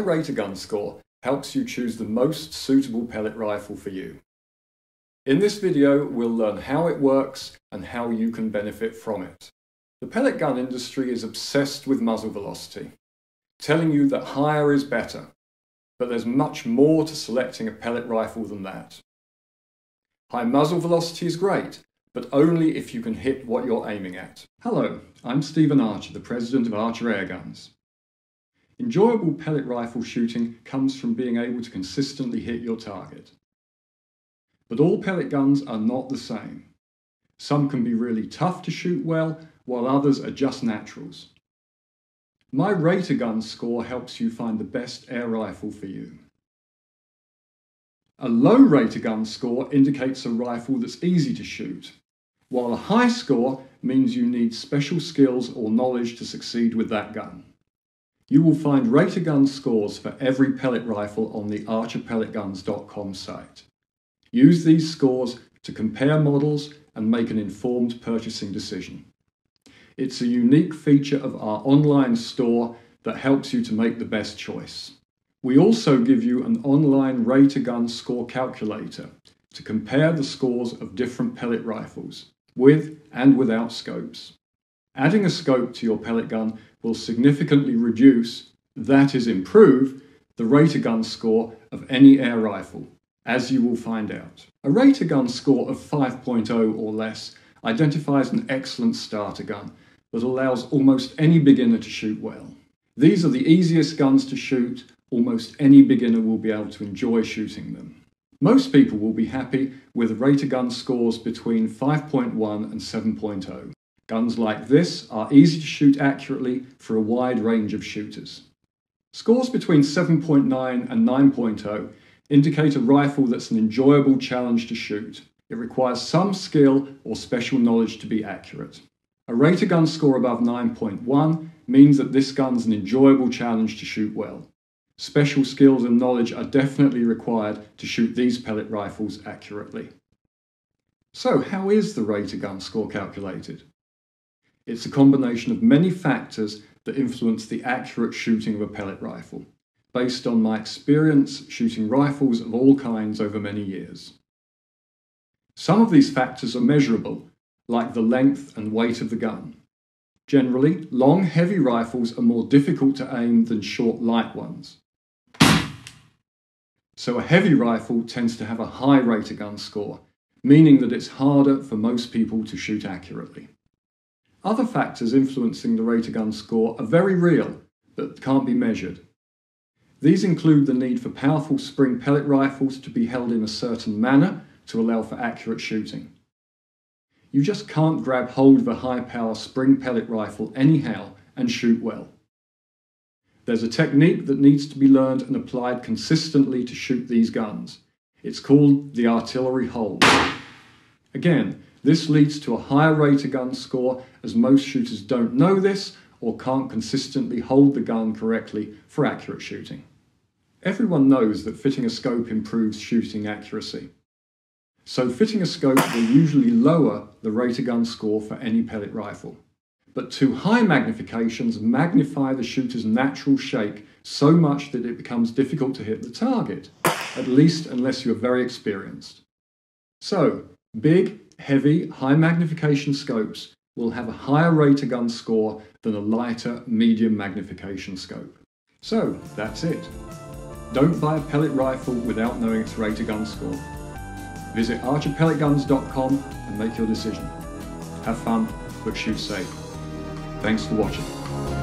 My RateAGun score helps you choose the most suitable pellet rifle for you. In this video, we'll learn how it works and how you can benefit from it. The pellet gun industry is obsessed with muzzle velocity, telling you that higher is better, but there's much more to selecting a pellet rifle than that. High muzzle velocity is great, but only if you can hit what you're aiming at. Hello, I'm Stephen Archer, the president of Archer Airguns. Enjoyable pellet rifle shooting comes from being able to consistently hit your target. But all pellet guns are not the same. Some can be really tough to shoot well, while others are just naturals. My RateAGun score helps you find the best air rifle for you. A low RateAGun score indicates a rifle that's easy to shoot, while a high score means you need special skills or knowledge to succeed with that gun. You will find RateAGun scores for every pellet rifle on the ArcherPelletGuns.com site. Use these scores to compare models and make an informed purchasing decision. It's a unique feature of our online store that helps you to make the best choice. We also give you an online RateAGun score calculator to compare the scores of different pellet rifles, with and without scopes. Adding a scope to your pellet gun will significantly reduce, that is improve, the RateAGun score of any air rifle, as you will find out. A RateAGun score of 5.0 or less identifies an excellent starter gun that allows almost any beginner to shoot well. These are the easiest guns to shoot. Almost any beginner will be able to enjoy shooting them. Most people will be happy with RateAGun scores between 5.1 and 7.0. Guns like this are easy to shoot accurately for a wide range of shooters. Scores between 7.9 and 9.0 indicate a rifle that's an enjoyable challenge to shoot. It requires some skill or special knowledge to be accurate. A RateAGun score above 9.1 means that this gun's an enjoyable challenge to shoot well. Special skills and knowledge are definitely required to shoot these pellet rifles accurately. So how is the RateAGun score calculated? It's a combination of many factors that influence the accurate shooting of a pellet rifle, based on my experience shooting rifles of all kinds over many years. Some of these factors are measurable, like the length and weight of the gun. Generally, long, heavy rifles are more difficult to aim than short, light ones. So a heavy rifle tends to have a high RateAGun score, meaning that it's harder for most people to shoot accurately. Other factors influencing the RateAGun score are very real, but can't be measured. These include the need for powerful spring pellet rifles to be held in a certain manner to allow for accurate shooting. You just can't grab hold of a high-power spring pellet rifle anyhow and shoot well. There's a technique that needs to be learned and applied consistently to shoot these guns. It's called the artillery hold. Again, this leads to a higher RateAGun score, as most shooters don't know this or can't consistently hold the gun correctly for accurate shooting. Everyone knows that fitting a scope improves shooting accuracy. So fitting a scope will usually lower the RateAGun score for any pellet rifle. But too high magnifications magnify the shooter's natural shake so much that it becomes difficult to hit the target, at least unless you are very experienced. So, big, heavy, high magnification scopes will have a higher RateAGun score than a lighter, medium magnification scope. So that's it. Don't buy a pellet rifle without knowing its RateAGun score. Visit ArcherPelletGuns.com and make your decision. Have fun, but shoot safe. Thanks for watching.